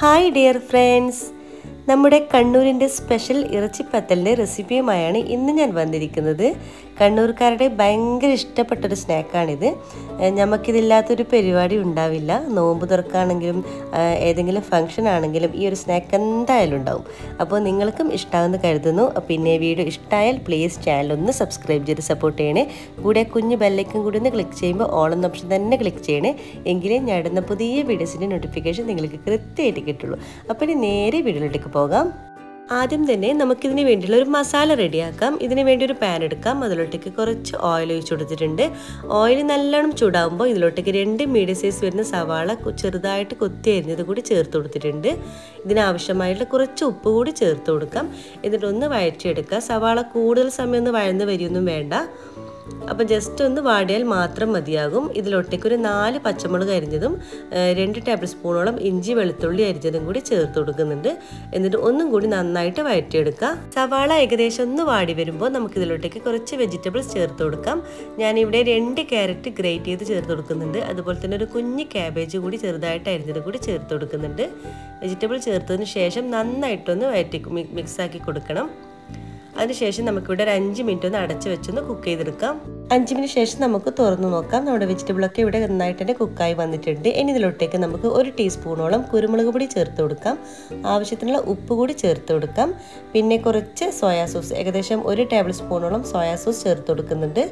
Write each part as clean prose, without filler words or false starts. Hi dear friends, നമ്മുടെ കണ്ണൂരിൻ്റെ special ഇറച്ചിപ്പത്തലിൻ്റെ റെസിപ്പിയുമായാണ് ഇന്ന് ഞാൻ വന്നിരിക്കുന്നത്. കണ്ണൂർക്കാരുടെ ഭയങ്കര ഇഷ്ടപ്പെട്ടൊരു സ്നാക്കാണിത്. നമുക്കിതില്ലാത്തൊരു പരിപാടി ഉണ്ടാവില്ല. നോമ്പ് തുറക്കാണെങ്കിലും ഏതെങ്കിലും ഫംഗ്ഷൻ ആണെങ്കിലും ഈ ഒരു സ്നാക്ക് എന്തായാലും ഉണ്ടാവും. അപ്പോൾ നിങ്ങൾക്കും ഇഷ്ടമാവുമെന്ന് കരുതുന്നു. പിന്നെ വീഡിയോ ഇഷ്ടമായാൽ പ്ലീസ് ചാനലൊന്ന് സബ്സ്ക്രൈബ് ചെയ്ത് സപ്പോർട്ട് ചെയ്യണേ. കൂടെ കുഞ്ഞ് ബെല്ലൈക്കൻ കൂടി ഒന്ന് ക്ലിക്ക് ചെയ്യുമ്പോൾ ഓളെന്ന ഓപ്ഷൻ തന്നെ ക്ലിക്ക് ചെയ്യണേ, എങ്കിലേ ഞാൻ ഇടുന്ന പുതിയ വീഡിയോസിൻ്റെ നോട്ടിഫിക്കേഷൻ നിങ്ങൾക്ക് കൃത്യമായിട്ട് കിട്ടുള്ളൂ. അപ്പോൾ നേരെ വീഡിയോയിലേക്ക് പോകാം. ആദ്യം തന്നെ നമുക്കിതിന് വേണ്ടിയുള്ള ഒരു മസാല റെഡിയാക്കാം. ഇതിന് വേണ്ടി ഒരു പാൻ എടുക്കാം. അതിലോട്ടേക്ക് കുറച്ച് ഓയിൽ ഒഴിച്ചു കൊടുത്തിട്ടുണ്ട്. ഓയിൽ നല്ലോണം ചൂടാകുമ്പോൾ ഇതിലോട്ടേക്ക് 2 മീഡിയം സൈസ് വരുന്ന സവാള ചെറുതായിട്ട് കൊത്തി അരിഞ്ഞത് കൂടി ചേർത്ത് കൊടുത്തിട്ടുണ്ട്. ഇതിനാവശ്യമായിട്ടുള്ള കുറച്ച് ഉപ്പ് കൂടി ചേർത്ത് കൊടുക്കാം. എന്നിട്ടൊന്ന് വഴറ്റിയെടുക്കുക. സവാള കൂടുതൽ സമയം ഒന്ന് വഴന്ന് വരികയൊന്നും വേണ്ട. അപ്പോൾ ജസ്റ്റ് ഒന്ന് വാടിയാൽ മാത്രം മതിയാകും. ഇതിലൊട്ടേക്ക് ഒരു 4 പച്ചമുളക് അരിഞ്ഞതും 2 ടേബിൾ സ്പൂണോളം ഇഞ്ചി വെളുത്തുള്ളി അരിഞ്ഞതും കൂടി ചേർത്ത് കൊടുക്കുന്നുണ്ട്. എന്നിട്ട് ഒന്നും കൂടി നന്നായിട്ട് വഴറ്റിയെടുക്കുക. സവാള ഏകദേശം ഒന്ന് വാടി വരുമ്പോൾ നമുക്ക് ഇതിലോട്ടേക്ക് കുറച്ച് വെജിറ്റബിൾസ് ചേർത്ത് കൊടുക്കാം. ഞാനിവിടെ 2 ക്യാരറ്റ് ഗ്രേറ്റ് ചെയ്ത് ചേർത്ത് കൊടുക്കുന്നുണ്ട്. അതുപോലെ തന്നെ ഒരു കുഞ്ഞ് ക്യാബേജ് കൂടി ചെറുതായിട്ട് അരിഞ്ഞതും കൂടി ചേർത്ത് കൊടുക്കുന്നുണ്ട്. വെജിറ്റബിൾ ചേർത്തതിന് ശേഷം നന്നായിട്ടൊന്ന് വഴറ്റി മിക്സാക്കി കൊടുക്കണം. അതിനുശേഷം നമുക്കിവിടെ ഒരു 5 മിനിറ്റ് ഒന്ന് അടച്ച് വെച്ചൊന്ന് കുക്ക് ചെയ്തെടുക്കാം. 5 മിനിറ്റ് ശേഷം നമുക്ക് തുറന്നു നോക്കാം. നമ്മുടെ വെജിറ്റബിളൊക്കെ ഇവിടെ നന്നായിട്ട് തന്നെ കുക്കായി വന്നിട്ടുണ്ട്. ഇനി ഇതിലോട്ടേക്ക് നമുക്ക് 1 ടീസ്പൂണോളം കുരുമുളക് പൊടി ചേർത്ത് കൊടുക്കാം. ആവശ്യത്തിനുള്ള ഉപ്പ് കൂടി ചേർത്ത് കൊടുക്കാം. പിന്നെ കുറച്ച് സോയാ സോസ്, ഏകദേശം 1 ടേബിൾ സ്പൂണോളം സോയാ സോസ് ചേർത്ത് കൊടുക്കുന്നുണ്ട്.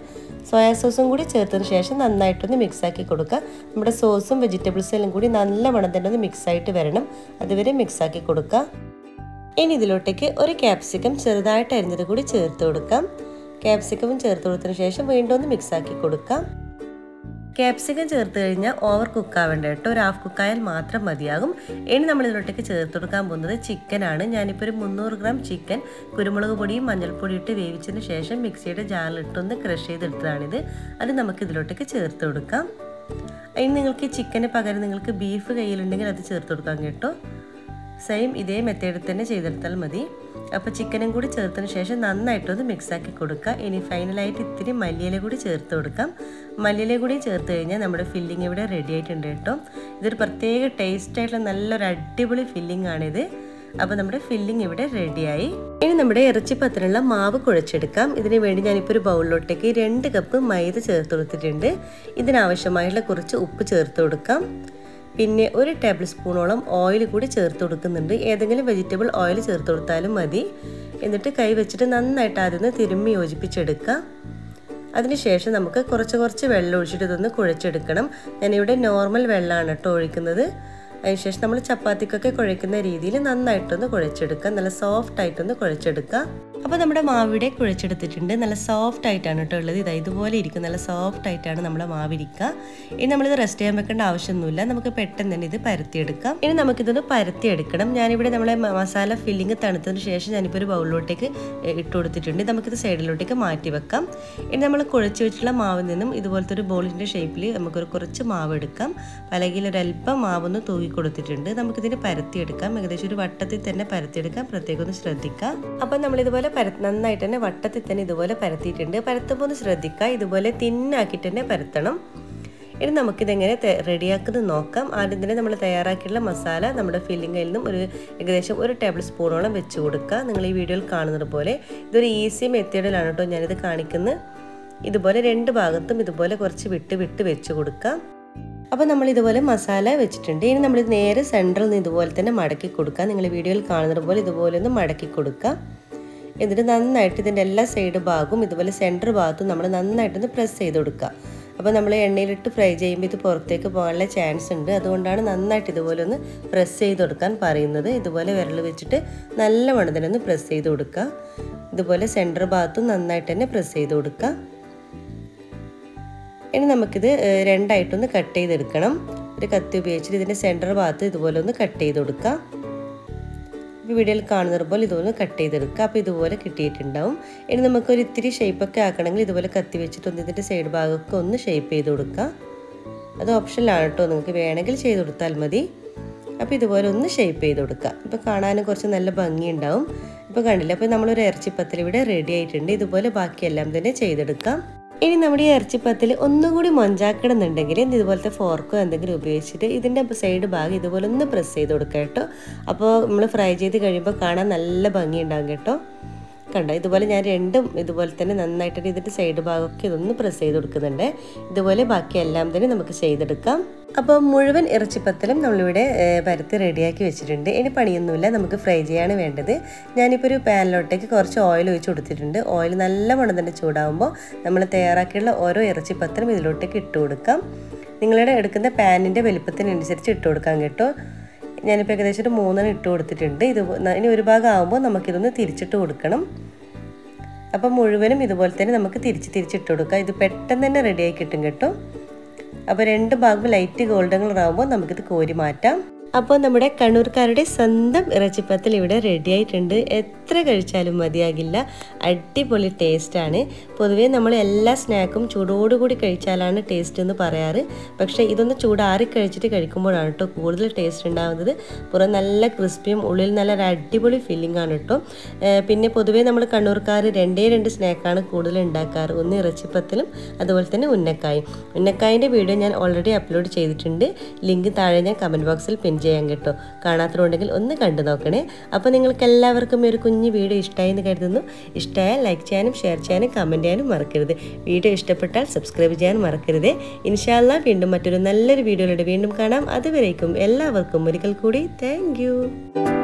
സോയാ സോസും കൂടി ചേർത്തതിന് ശേഷം നന്നായിട്ടൊന്ന് മിക്സാക്കി കൊടുക്കുക. നമ്മുടെ സോസും വെജിറ്റബിൾസും എല്ലാം കൂടി നല്ല വണ്ണം തന്നെ ഒന്ന് മിക്സായിട്ട് വരണം. അതുവരെ മിക്സാക്കി കൊടുക്കുക. ഇനി ഇതിലോട്ടേക്ക് ഒരു ക്യാപ്സിക്കം ചെറുതായിട്ട് അരിഞ്ഞത് കൂടി ചേർത്ത് കൊടുക്കാം. ക്യാപ്സിക്കവും ചേർത്ത് കൊടുത്തതിന് ശേഷം വീണ്ടും ഒന്ന് മിക്സാക്കി കൊടുക്കാം. ക്യാപ്സിക്കം ചേർത്ത് കഴിഞ്ഞാൽ ഓവർ കുക്ക് ആവേണ്ട കേട്ടോ. ഒരു ഹാഫ് കുക്കായാൽ മാത്രം മതിയാകും. ഇനി നമ്മൾ ഇതിലോട്ടേക്ക് ചേർത്ത് കൊടുക്കാൻ പോകുന്നത് ചിക്കനാണ്. ഞാനിപ്പോൾ ഒരു 300 ഗ്രാം ചിക്കൻ കുരുമുളക് പൊടിയും മഞ്ഞൾപ്പൊടിയും ഇട്ട് വേവിച്ചതിന് ശേഷം മിക്സിയുടെ ജാറിലിട്ടൊന്ന് ക്രഷ് ചെയ്തെടുത്തതാണിത്. അത് നമുക്ക് ഇതിലോട്ടേക്ക് ചേർത്ത് കൊടുക്കാം. ഇനി നിങ്ങൾക്ക് ചിക്കന് പകരം നിങ്ങൾക്ക് ബീഫ് കയ്യിലുണ്ടെങ്കിൽ അത് ചേർത്ത് കൊടുക്കാം കേട്ടോ. സെയിം ഇതേ മെത്തേഡിൽ തന്നെ ചെയ്തെടുത്താൽ മതി. അപ്പോൾ ചിക്കനും കൂടി ചേർത്തതിന് ശേഷം നന്നായിട്ടൊന്ന് മിക്സാക്കി കൊടുക്കുക. ഇനി ഫൈനലായിട്ട് ഇത്തിരി മല്ലിയില കൂടി ചേർത്ത് കൊടുക്കാം. മല്ലിയില കൂടി ചേർത്ത് കഴിഞ്ഞാൽ നമ്മുടെ ഫില്ലിംഗ് ഇവിടെ റെഡി ആയിട്ടുണ്ട് കേട്ടോ. ഇതൊരു പ്രത്യേക ടേസ്റ്റായിട്ടുള്ള നല്ലൊരു അടിപൊളി ഫില്ലിംഗ് ആണിത്. അപ്പോൾ നമ്മുടെ ഫില്ലിംഗ് ഇവിടെ റെഡിയായി. ഇനി നമ്മുടെ ഇറച്ചിപ്പത്തിനുള്ള മാവ് കുഴച്ചെടുക്കാം. ഇതിന് വേണ്ടി ഞാനിപ്പോൾ ഒരു ബൗളിലോട്ടേക്ക് 2 കപ്പ് മൈദ ചേർത്ത് കൊടുത്തിട്ടുണ്ട്. ഇതിനാവശ്യമായിട്ടുള്ള കുറച്ച് ഉപ്പ് ചേർത്ത് കൊടുക്കാം. പിന്നെ 1 ടേബിൾ സ്പൂണോളം ഓയിൽ കൂടി ചേർത്ത് കൊടുക്കുന്നുണ്ട്. ഏതെങ്കിലും വെജിറ്റബിൾ ഓയിൽ ചേർത്ത് കൊടുത്താലും മതി. എന്നിട്ട് കൈ വെച്ചിട്ട് നന്നായിട്ട് ആദ്യമൊന്ന് തിരുമ്മി യോജിപ്പിച്ചെടുക്കുക. അതിനുശേഷം നമുക്ക് കുറച്ച് കുറച്ച് വെള്ളം ഒഴിച്ചിട്ട് ഇതൊന്ന് കുഴച്ചെടുക്കണം. ഞാനിവിടെ നോർമൽ വെള്ളമാണ് കേട്ടോ ഒഴിക്കുന്നത്. അതിനുശേഷം നമ്മൾ ചപ്പാത്തിക്കൊക്കെ കുഴയ്ക്കുന്ന രീതിയിൽ നന്നായിട്ടൊന്ന് കുഴച്ചെടുക്കുക. നല്ല സോഫ്റ്റായിട്ടൊന്ന് കുഴച്ചെടുക്കുക. അപ്പോൾ നമ്മുടെ മാവിടെ കുഴച്ചെടുത്തിട്ടുണ്ട്. നല്ല സോഫ്റ്റ് ആയിട്ടാണ് കേട്ടോ ഉള്ളത്. ഇതാ ഇതുപോലെ ഇരിക്കും. നല്ല സോഫ്റ്റ് ആയിട്ടാണ് നമ്മുടെ മാവിരിക്കുക. ഇനി നമ്മളിത് റെസ്റ്റ് ചെയ്യാൻ വെക്കേണ്ട ആവശ്യമൊന്നുമില്ല. നമുക്ക് പെട്ടെന്ന് തന്നെ ഇത് പരത്തിയെടുക്കാം. ഇനി നമുക്കിതൊന്ന് പരത്തിയെടുക്കണം. ഞാനിവിടെ നമ്മളെ മസാല ഫില്ലിംഗ് തണുത്തതിന് ശേഷം ഞാനിപ്പോൾ ഒരു ബൗളിലോട്ടേക്ക് ഇട്ട് കൊടുത്തിട്ടുണ്ട്. നമുക്കിത് സൈഡിലോട്ടേക്ക് മാറ്റി വെക്കാം. ഇനി നമ്മൾ കുഴച്ച് വെച്ചിട്ടുള്ള മാവിൽ നിന്നും ഇതുപോലത്തെ ഒരു ബോളിൻ്റെ ഷേപ്പിൽ നമുക്കൊരു കുറച്ച് മാവ് എടുക്കാം. പലകിലൊരൽപ്പം മാവൊന്ന് തൂക്കി കൊടുത്തിട്ടുണ്ട്. നമുക്കിതിന് പരത്തിയെടുക്കാം. ഏകദേശം ഒരു വട്ടത്തിൽ തന്നെ പരത്തിയെടുക്കാം. പ്രത്യേകം ഒന്ന് ശ്രദ്ധിക്കാം. അപ്പോൾ നമ്മളിതുപോലെ നന്നായിട്ട് തന്നെ വട്ടത്തിൽ തന്നെ ഇതുപോലെ പരത്തിയിട്ടുണ്ട്. പരത്തുമ്പോൾ ഒന്ന് ശ്രദ്ധിക്കുക. ഇതുപോലെ തിന്നാക്കിയിട്ട് തന്നെ പരത്തണം. ഇനി നമുക്കിതെങ്ങനെ റെഡിയാക്കുന്നത് നോക്കാം. ആദ്യം തന്നെ നമ്മൾ തയ്യാറാക്കിയിട്ടുള്ള മസാല നമ്മുടെ ഫില്ലിംഗിൽ നിന്നും ഒരു ഏകദേശം 1 ടേബിൾ സ്പൂണോളം വെച്ച് കൊടുക്കുക. നിങ്ങൾ ഈ വീഡിയോയിൽ കാണുന്നത് പോലെ ഇതൊരു ഈസി മെത്തേഡിലാണ് കേട്ടോ ഞാനിത് കാണിക്കുന്നത്. ഇതുപോലെ 2 ഭാഗത്തും ഇതുപോലെ കുറച്ച് വിട്ട് വിട്ട് വെച്ച് കൊടുക്കാം. അപ്പോൾ നമ്മളിതുപോലെ മസാല വെച്ചിട്ടുണ്ട്. ഇനി നമ്മളിത് നേരെ സെൻറ്ററിൽ നിന്ന് ഇതുപോലെ തന്നെ മടക്കി കൊടുക്കുക. നിങ്ങൾ വീഡിയോയിൽ കാണുന്നത് പോലെ ഇതുപോലെ ഒന്ന് മടക്കി കൊടുക്കുക. എന്നിട്ട് നന്നായിട്ട് ഇതിൻ്റെ എല്ലാ സൈഡ് ഭാഗവും ഇതുപോലെ സെൻറ്റർ ഭാഗത്തും നമ്മൾ നന്നായിട്ടൊന്ന് പ്രസ് ചെയ്ത് കൊടുക്കുക. അപ്പോൾ നമ്മൾ എണ്ണയിലിട്ട് ഫ്രൈ ചെയ്യുമ്പോൾ ഇത് പുറത്തേക്ക് പോകാനുള്ള ചാൻസ് ഉണ്ട്. അതുകൊണ്ടാണ് നന്നായിട്ട് ഇതുപോലെ ഒന്ന് പ്രസ് ചെയ്ത് കൊടുക്കാൻ പറയുന്നത്. ഇതുപോലെ വിരൽ വെച്ചിട്ട് നല്ലവണ്ണം തന്നെ ഒന്ന് പ്രസ് ചെയ്ത് കൊടുക്കുക. ഇതുപോലെ സെൻറ്റർ ഭാഗത്തും നന്നായിട്ട് തന്നെ പ്രസ് ചെയ്ത് കൊടുക്കുക. ഇനി നമുക്കിത് രണ്ടായിട്ടൊന്ന് കട്ട് ചെയ്തെടുക്കണം. ഒരു കത്തി ഉപയോഗിച്ചിട്ട് ഇതിൻ്റെ സെൻറ്റർ ഭാഗത്ത് ഇതുപോലെ ഒന്ന് കട്ട് ചെയ്ത് കൊടുക്കുക. വീഡിയോയിൽ കാണുന്നത് പോലെ ഇതൊന്ന് കട്ട് ചെയ്തെടുക്കുക. അപ്പോൾ ഇതുപോലെ കിട്ടിയിട്ടുണ്ടാവും. ഇനി നമുക്കൊരു ഇത്തിരി ഷേപ്പൊക്കെ ആക്കണമെങ്കിൽ ഇതുപോലെ കത്തി വെച്ചിട്ടൊന്ന് ഇതിൻ്റെ സൈഡ് ഭാഗമൊക്കെ ഒന്ന് ഷേപ്പ് ചെയ്ത് കൊടുക്കുക. അത് ഓപ്ഷനിലാണ് കേട്ടോ. നിങ്ങൾക്ക് വേണമെങ്കിൽ ചെയ്ത് കൊടുത്താൽ മതി. അപ്പോൾ ഇതുപോലെ ഒന്ന് ഷേപ്പ് ചെയ്ത് കൊടുക്കുക. ഇപ്പോൾ കാണാനും കുറച്ച് നല്ല ഭംഗിയുണ്ടാവും. ഇപ്പോൾ കണ്ടില്ല. അപ്പോൾ നമ്മളൊരു ഇറച്ചിപ്പത്തൽ ഇവിടെ റെഡി ആയിട്ടുണ്ട്. ഇതുപോലെ ബാക്കിയെല്ലാം തന്നെ ചെയ്തെടുക്കാം. ഇനി നമ്മുടെ ഇറച്ചിപ്പത്തിൽ ഒന്നുകൂടി മൊഞ്ചാക്കണമെന്നുണ്ടെങ്കിൽ ഇതുപോലത്തെ ഫോർക്കോ എന്തെങ്കിലും ഉപയോഗിച്ചിട്ട് ഇതിൻ്റെ സൈഡ് ഭാഗം ഇതുപോലെ ഒന്ന് പ്രസ് ചെയ്ത് കൊടുക്കുക കേട്ടോ. അപ്പോൾ നമ്മൾ ഫ്രൈ ചെയ്ത് കഴിയുമ്പോൾ കാണാൻ നല്ല ഭംഗിയുണ്ടാകും കേട്ടോ. കണ്ടോ, ഇതുപോലെ ഞാൻ രണ്ടും ഇതുപോലെ തന്നെ നന്നായിട്ട് ഇതിൻ്റെ സൈഡ് ഭാഗമൊക്കെ ഇതൊന്ന് പ്രസ് ചെയ്ത് കൊടുക്കുന്നുണ്ട്. ഇതുപോലെ ബാക്കി എല്ലാം തന്നെ നമുക്ക് ചെയ്തെടുക്കാം. അപ്പോൾ മുഴുവൻ ഇറച്ചിപ്പത്തലും നമ്മളിവിടെ പരത്തി റെഡിയാക്കി വെച്ചിട്ടുണ്ട്. ഇനി പണിയൊന്നുമില്ല, നമുക്ക് ഫ്രൈ ചെയ്യാണ് വേണ്ടത്. ഞാനിപ്പോൾ ഒരു പാനിലോട്ടേക്ക് കുറച്ച് ഓയിൽ ഒഴിച്ച് കൊടുത്തിട്ടുണ്ട്. ഓയിൽ നല്ലവണ്ണം തന്നെ ചൂടാകുമ്പോൾ നമ്മൾ തയ്യാറാക്കിയുള്ള ഓരോ ഇറച്ചിപ്പത്തലും ഇതിലോട്ടേക്ക് ഇട്ട് കൊടുക്കാം. നിങ്ങളുടെ എടുക്കുന്ന പാനിൻ്റെ വലിപ്പത്തിനനുസരിച്ച് ഇട്ട് കൊടുക്കാൻ കേട്ടോ. ഞാനിപ്പോൾ ഏകദേശം ഒരു 3 ഇട്ട് കൊടുത്തിട്ടുണ്ട്. ഇത് ഇനി ഒരു ഭാഗം ആകുമ്പോൾ നമുക്കിതൊന്ന് തിരിച്ചിട്ട് കൊടുക്കണം. അപ്പോൾ മുഴുവനും ഇതുപോലെ തന്നെ നമുക്ക് തിരിച്ചിട്ട് കൊടുക്കാം. ഇത് പെട്ടെന്ന് തന്നെ റെഡിയായി കിട്ടും കേട്ടോ. അപ്പോൾ രണ്ട് ഭാഗവും ലൈറ്റ് ഗോൾഡൻ കളർ ആകുമ്പോൾ നമുക്കിത് കോരി മാറ്റാം. അപ്പോൾ നമ്മുടെ കണ്ണൂർക്കാരുടെ സ്വന്തം ഇറച്ചിപ്പത്തൽ ഇവിടെ റെഡി ആയിട്ടുണ്ട്. എത്ര കഴിച്ചാലും മതിയാകില്ല, അടിപൊളി ടേസ്റ്റാണ്. പൊതുവേ നമ്മൾ എല്ലാ സ്നാക്കും ചൂടോടുകൂടി കഴിച്ചാലാണ് ടേസ്റ്റ് എന്ന് പറയാറ്. പക്ഷേ ഇതൊന്ന് ചൂടാറി കഴിച്ചിട്ട് കഴിക്കുമ്പോഴാണ് കേട്ടോ കൂടുതൽ ടേസ്റ്റ് ഉണ്ടാകുന്നത്. പുറം നല്ല ക്രിസ്പിയും ഉള്ളിൽ നല്ലൊരു അടിപൊളി ഫീലിംഗ് ആണ് കേട്ടോ. പിന്നെ പൊതുവേ നമ്മൾ കണ്ണൂർക്കാർ 2 സ്നാക്കാണ് കൂടുതൽ ഉണ്ടാക്കാറ്. ഒന്ന് ഇറച്ചിപ്പത്തലും അതുപോലെ തന്നെ ഉന്നക്കായും. ഉന്നക്കായൻ്റെ വീഡിയോ ഞാൻ ഓൾറെഡി അപ്ലോഡ് ചെയ്തിട്ടുണ്ട്. ലിങ്ക് താഴെ ഞാൻ കമൻറ്റ് ബോക്സിൽ പിൻ ചെയ്യാൻ കേട്ടോ. കാണാത്തതുണ്ടെങ്കിൽ ഒന്ന് കണ്ടു നോക്കണേ. അപ്പോൾ നിങ്ങൾക്ക് എല്ലാവർക്കും ഈ ഒരു കുഞ്ഞു വീഡിയോ ഇഷ്ടമായി എന്ന് കരുതുന്നു. ഇഷ്ടമായാൽ ലൈക്ക് ചെയ്യാനും ഷെയർ ചെയ്യാനും കമൻറ്റ് ചെയ്യാനും മറക്കരുത്. വീഡിയോ ഇഷ്ടപ്പെട്ടാൽ സബ്സ്ക്രൈബ് ചെയ്യാൻ മറക്കരുത്. ഇൻഷാല്ലാ വീണ്ടും മറ്റൊരു നല്ലൊരു വീഡിയോയിലൂടെ വീണ്ടും കാണാം. അതുവരേക്കും എല്ലാവർക്കും ഒരിക്കൽ കൂടി താങ്ക് യു.